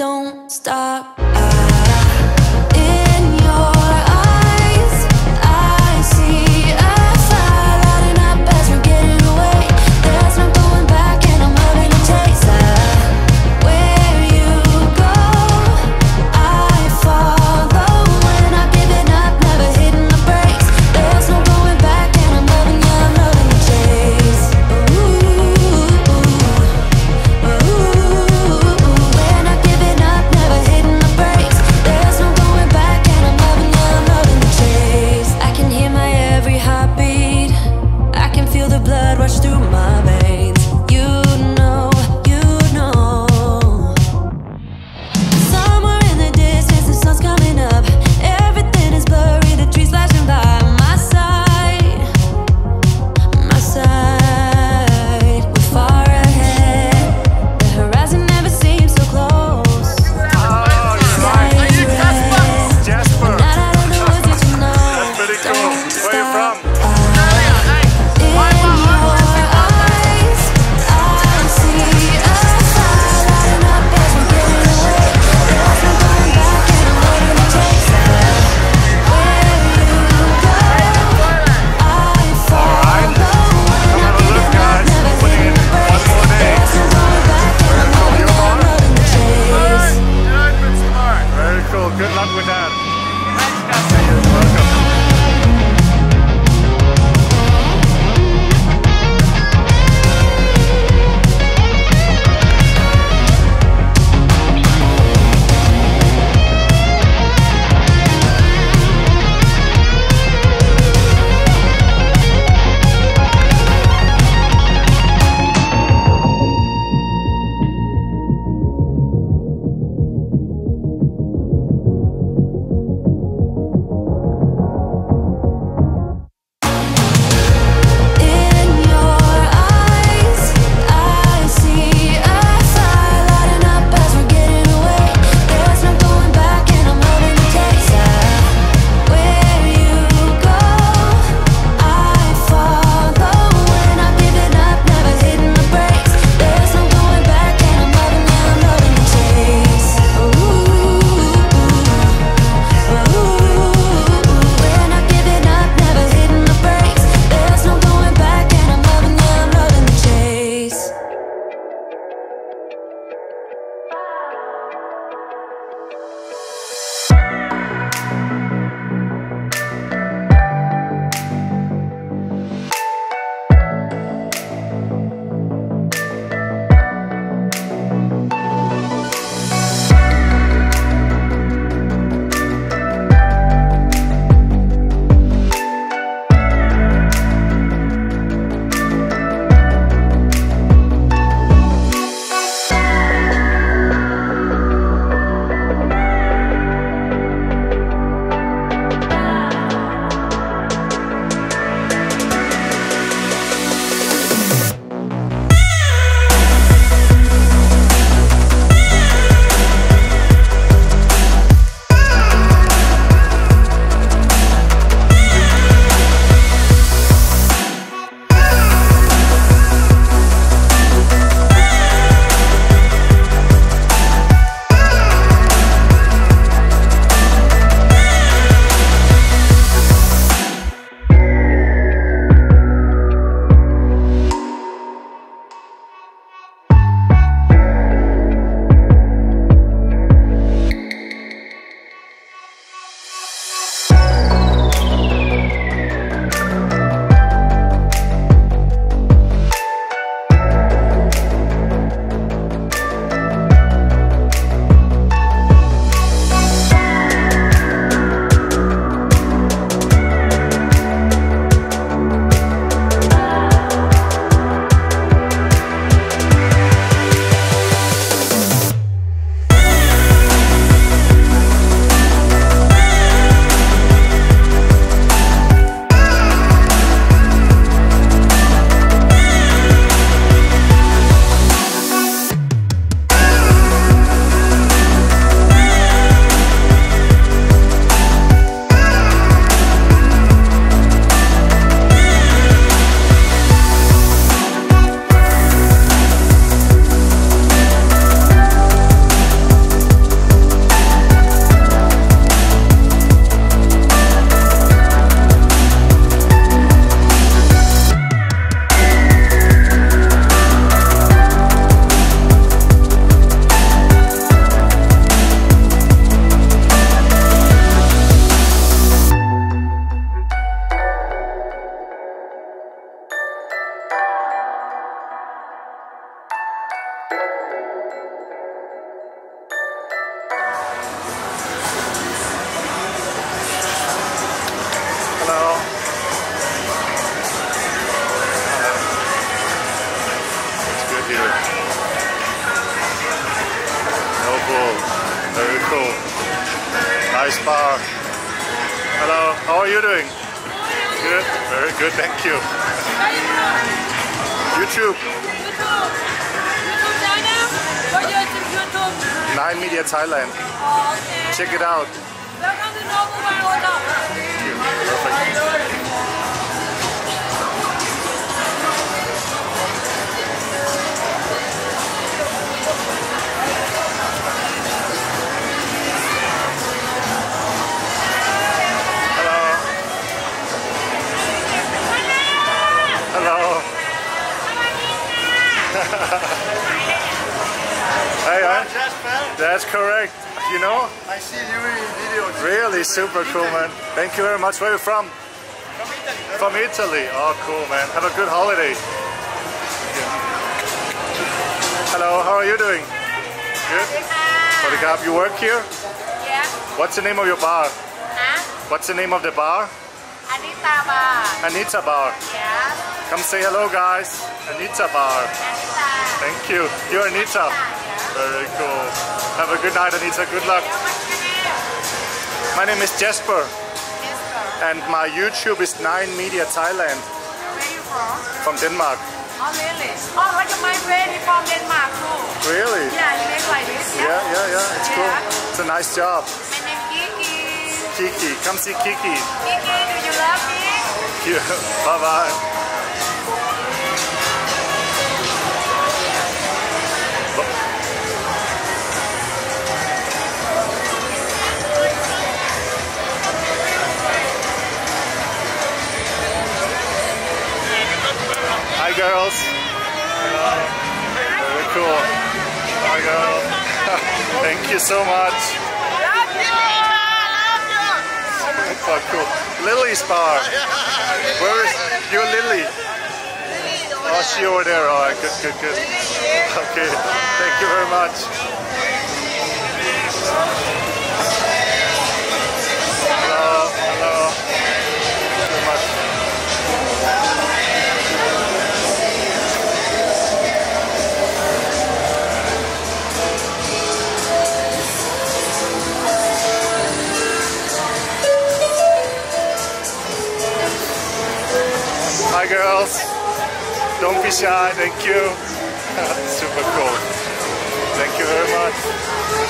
don't stop. In your eyes, I see a fire lighting up as we're getting away. There's no going back and I'm loving the chase. Where you go, I follow. When I give it up, never hitting the brakes. There's no going back and I'm loving you, I'm loving the chase. Ooh, ooh, ooh, ooh. When I give it up, never hitting the brakes. Very cool. Nice bar. Hello, how are you doing? Good? Very good, thank you. YouTube. YouTube channel? What is YouTube? Nine Media Thailand. Oh, okay. Check it out. Welcome to Thank you. Perfect. That's correct. You know? I see you in videos. Really super cool, man. Thank you very much. Where are you from? From Italy. From Italy. Oh, cool, man. Have a good holiday. Hello, how are you doing? Good? You work here? Yeah. What's the name of your bar? Huh? What's the name of the bar? Anita Bar. Anita Bar. Yeah. Come say hello, guys. Anita Bar. Anita. Thank you. You're Anita. Very cool. Have a good night, Anita. Good luck. My name is Jesper. And my YouTube is Nine Media Thailand. Where are you from? From Denmark. Oh, really? Oh, what my friend is from Denmark too. Really? Yeah, he makes like this. Yeah, yeah, yeah. It's cool. It's a nice job. My name is Kiki. Kiki. Come see Kiki. Kiki, do you love me? Thank you. Bye-bye. Hi girls. Hello. Very cool. Hi girls. Thank you so much. Love you. Love you. Super cool. Lily's bar. Where is your Lily? Oh, she over there. All right. Good, good, good. Okay. Thank you very much. Hello. Hello. Hi girls, don't be shy, thank you. Super cool, thank you very much.